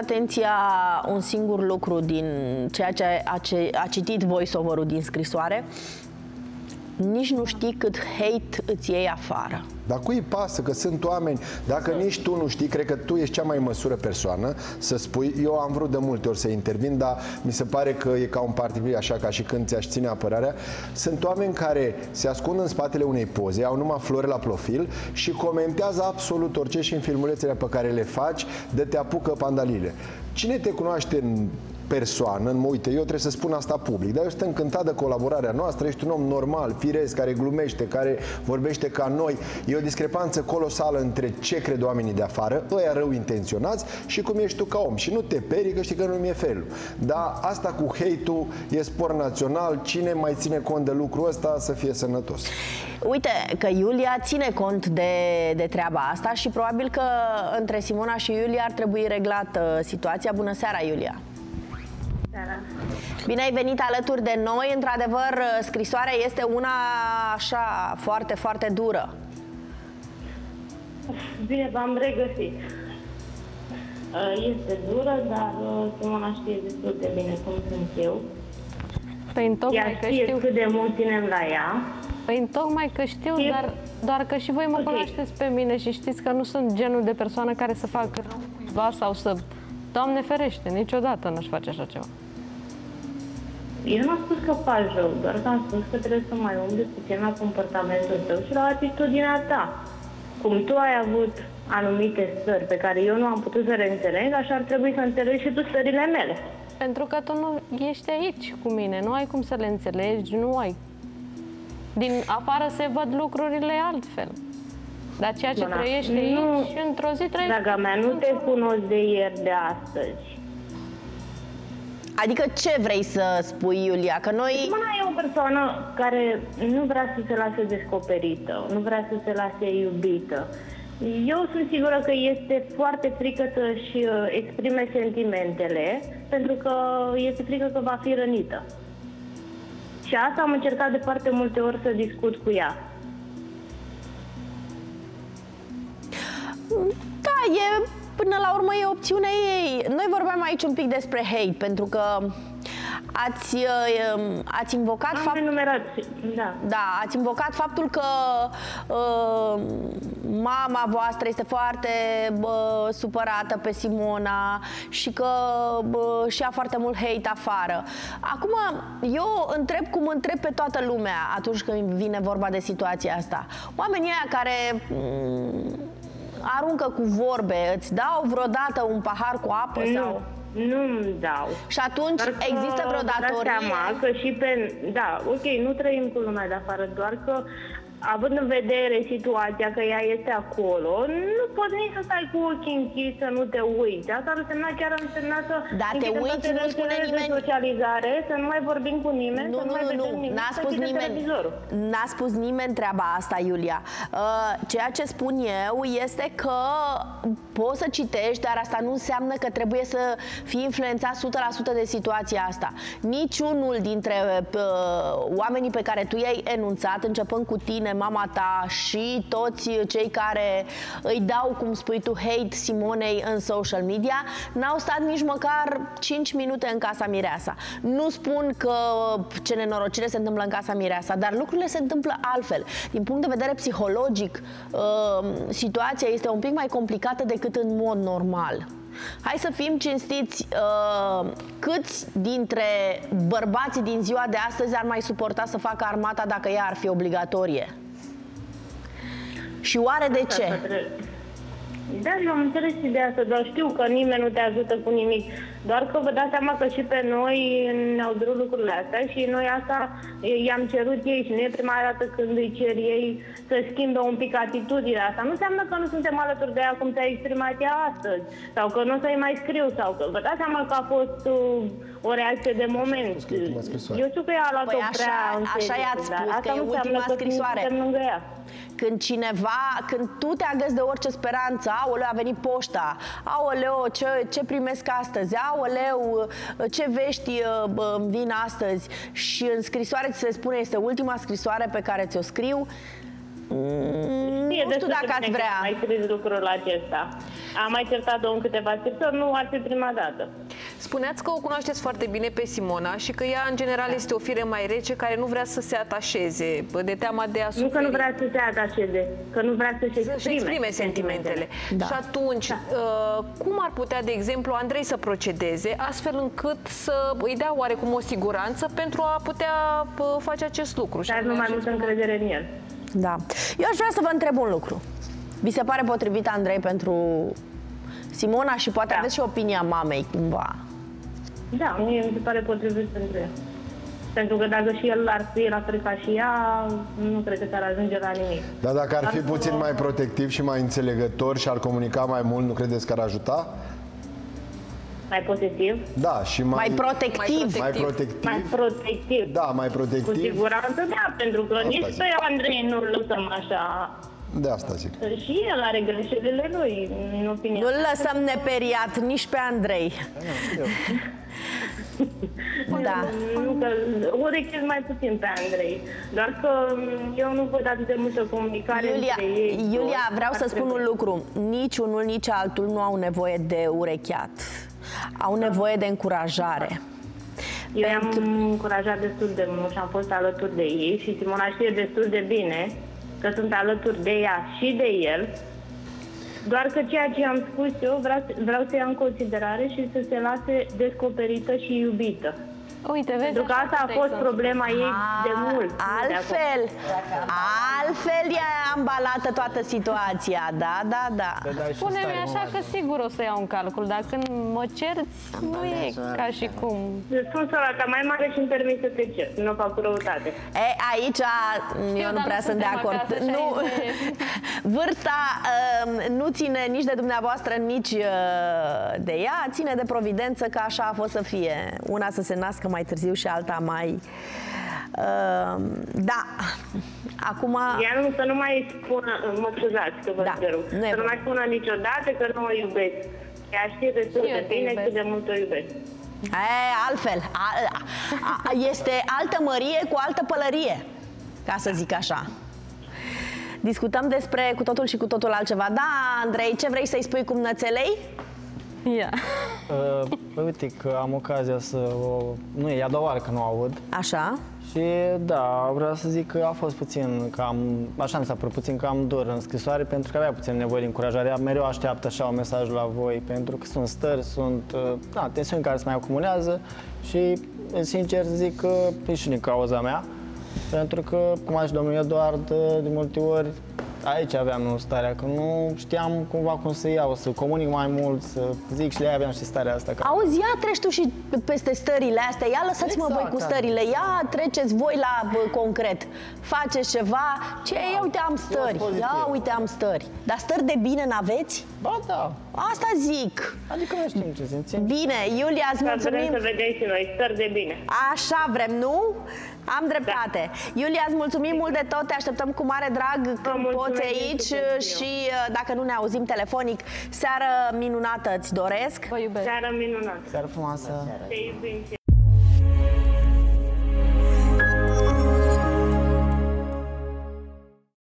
Atenția, un singur lucru din ceea ce a citit voice-over-ul din scrisoare. Nici nu știi cât hate îți iei afară. Dar cui pasă că sunt oameni? Dacă nici tu nu știi, cred că tu ești cea mai în măsură persoană să spui. Eu am vrut de multe ori să intervin, dar mi se pare că e ca un partid, așa ca și când ți-aș ține apărarea. Sunt oameni care se ascund în spatele unei poze, au numai flori la profil și comentează absolut orice și în filmulețele pe care le faci, de te apucă pandalile. Cine te cunoaște în persoană, uite, eu trebuie să spun asta public, dar eu sunt încântat de colaborarea noastră, ești un om normal, firesc, care glumește, care vorbește ca noi. E o discrepanță colosală între ce cred oamenii de afară, ăia rău intenționați, și cum ești tu ca om. Și nu te perii, că știi că nu-mi e felul. Dar asta cu hate-ul e spor național, cine mai ține cont de lucrul ăsta să fie sănătos. Uite că Iulia ține cont de treaba asta și probabil că între Simona și Iulia ar trebui reglată situația. Bună seara, Iulia! Bine ai venit alături de noi. Într-adevăr, scrisoarea este una așa, foarte, foarte dură. Bine, v-am regăsit. Este dură, dar Simona știe destul de bine cum sunt eu. Păi, ea știe că știu cât de mult ținem la ea. Păi, întocmai că știu, dar doar că și voi mă cunoașteți pe mine și știți că nu sunt genul de persoană care să facă rău cuiva sau să... Doamne ferește, niciodată n-aș face așa ceva. Eu n-am spus că faci rău, doar că am spus că trebuie să mai umbli puțin la comportamentul tău și la atitudinea ta. Cum tu ai avut anumite stări pe care eu nu am putut să le înțeleg, așa ar trebui să înțelegi și tu stările mele. Pentru că tu nu ești aici cu mine, nu ai cum să le înțelegi, nu ai. Din afară se văd lucrurile altfel. Dar ceea ce trăiești aici, într-o zi trăiești... Draga mea, nu te cunosc de ieri, de astăzi. Adică ce vrei să spui, Iulia? Că noi... Simona e o persoană care nu vrea să se lase descoperită, nu vrea să se lase iubită. Eu sunt sigură că este foarte frică să-și exprime sentimentele, pentru că este frică că va fi rănită. Și asta am încercat de foarte multe ori să discut cu ea. Da, e, până la urmă e opțiunea ei. Noi vorbeam aici un pic despre hate, pentru că ați invocat ați invocat faptul că mama voastră este foarte supărată pe Simona și că și-a foarte mult hate afară. Acum, eu întreb cum întreb pe toată lumea atunci când vine vorba de situația asta. Oamenii aia care... aruncă cu vorbe, îți dau vreodată un pahar cu apă? Nu, sau? Nu-mi dau. Și atunci există vreo datorie? Da, ok, nu trăim cu lumea de afară, doar că având în vedere situația că ea este acolo, nu poți nici să stai cu ochii închiși, să nu te uiți. Asta ar însemna să... Da, te uiți, nu spune nimeni. Socializare, să nu mai vorbim cu nimeni, nu, să nu mai vedem nimeni, n-a spus nimeni. N-a spus nimeni treaba asta, Iulia. Ceea ce spun eu este că poți să citești, dar asta nu înseamnă că trebuie să fii influențat 100% de situația asta. Niciunul dintre oamenii pe care tu i-ai enunțat, începând cu tine, mama ta și toți cei care îi dau, cum spui tu, hate Simonei în social media, n-au stat nici măcar 5 minute în casa Mireasa. Nu spun că ce nenorocire se întâmplă în casa Mireasa, dar lucrurile se întâmplă altfel. Din punct de vedere psihologic, situația este un pic mai complicată decât în mod normal. Hai să fim cinstiți, câți dintre bărbații din ziua de astăzi ar mai suporta să facă armata dacă ea ar fi obligatorie? Și oare de ce? Da, eu am înțeles ideea asta, dar știu că nimeni nu te ajută cu nimic. Doar că vă dați seama că și pe noi ne-au durut lucrurile astea și noi asta i-am cerut ei și nu e prima dată când îi cer ei să schimbe un pic atitudinea asta. Nu înseamnă că nu suntem alături de ea cum te-a exprimat ea astăzi sau că nu o să-i mai scriu sau că vă dați seama că a fost o reacție de moment. Eu știu că ea a luat-o prea în serios. Așa i-ați spus, că e ultima scrisoare. Când cineva, când tu te agăți de orice speranță, aoleu, a venit poșta, aoleu, ce primesc astăzi, aoleu, ce vești vin astăzi, și în scrisoare ți se spune, este ultima scrisoare pe care ți-o scriu, nu știu dacă ați vrea. Mai crezi lucrul acesta. Am mai certat-o în câteva scriptori, nu ar fi prima dată. Spuneați că o cunoașteți foarte bine pe Simona și că ea, în general, este o fire mai rece care nu vrea să se atașeze, de teama de a suferi. Nu că nu vrea să se atașeze, că nu vrea să-și exprime sentimentele. Da. Și atunci, cum ar putea, de exemplu, Andrei să procedeze astfel încât să îi dea oarecum o siguranță pentru a putea face acest lucru? Dar nu mai multă încredere în el. Da. Eu aș vrea să vă întreb un lucru. Vi se pare potrivit, Andrei, pentru Simona și poate aveți și opinia mamei, cumva? Da, mie mi se pare potrivit pentru ea. Pentru că dacă și el ar fi la fel ca și ea, nu cred că s-ar ajunge la nimic. Dar dacă ar fi puțin mai protectiv și mai înțelegător și ar comunica mai mult, nu credeți că ar ajuta? Mai posesiv? Da, și mai protectiv. Da, mai protectiv. Cu siguranță, da, pentru că nici pe Andrei nu-l lăsăm așa. De asta zic. Și el are greșelile lui, în opinia. Nu-l lăsăm neperiat, nici pe Andrei. Da. Ori chiar mai puțin pe Andrei. Doar că eu nu văd atât de multă comunicare între ei. Iulia, vreau să spun un lucru. Nici unul, nici altul nu au nevoie de urecheat. Au nevoie de încurajare. Eu i-am încurajat destul de mult și am fost alături de ei. Și Simona știe destul de bine că sunt alături de ea și de el. Doar că ceea ce am spus eu vreau să ia în considerare și să se lase descoperită și iubită. Uite, vezi, pentru că asta a fost problema ei de mult. Altfel ea a ambalată toată situația, da. Spune-mi așa că sigur o să iau un calcul, dar când mă cerți, nu e ca și cum. Îți spun soarata mai mare și îmi permis să te cer, nu fac răutate. Ei, aici eu nu prea sunt de acord. Vârsta nu ține nici de dumneavoastră, nici de ea, ține de providență că așa a fost să fie. Una să se nască mai târziu și alta mai... Da. Acum... Iar nu, să nu mai spună... Mă scuzați că vă rog. Să nu mai spună niciodată că nu o iubesc. Ea știe destul de bine cât de mult o iubesc. Altfel. Este altă mărie cu altă pălărie. Ca să zic așa. Discutăm despre cu totul și cu totul altceva. Da, Andrei, ce vrei să-i spui cumnățelei? Uite că am ocazia să o... Nu e a doua oară că nu aud. Așa. Și da, vreau să zic că a fost puțin cam... Așa mi s-a părut puțin cam dur în scrisoare, pentru că avea puțin nevoie de încurajare. Ea mereu așteaptă așa un mesaj la voi, pentru că sunt stări, sunt tensiuni care se mai acumulează. Și sincer zic că e și din cauza mea, pentru că, cum a zis domnul Eduard, de multe ori aici aveam eu starea, că nu știam cumva cum să iau, să comunic mai mult, să zic și le aveam și starea asta. Auzi, ia treci tu și peste stările astea, ia lăsați-mă voi cu stările, ia treceți voi la concret, faceți ceva, ia uite am stări, dar stări de bine n-aveți? Ba da. Asta zic. Adică nu știm ce simțim. Bine, Iulia, îți mulțumim. Vrem să vedem și noi, stări de bine. Așa vrem, nu? Am dreptate. Da. Iulia, îți mulțumim mult de tot, te așteptăm cu mare drag când poți aici și dacă nu ne auzim telefonic, seară minunată îți doresc. Vă iubesc. Seară minunată. Seară frumoasă. Te iubim.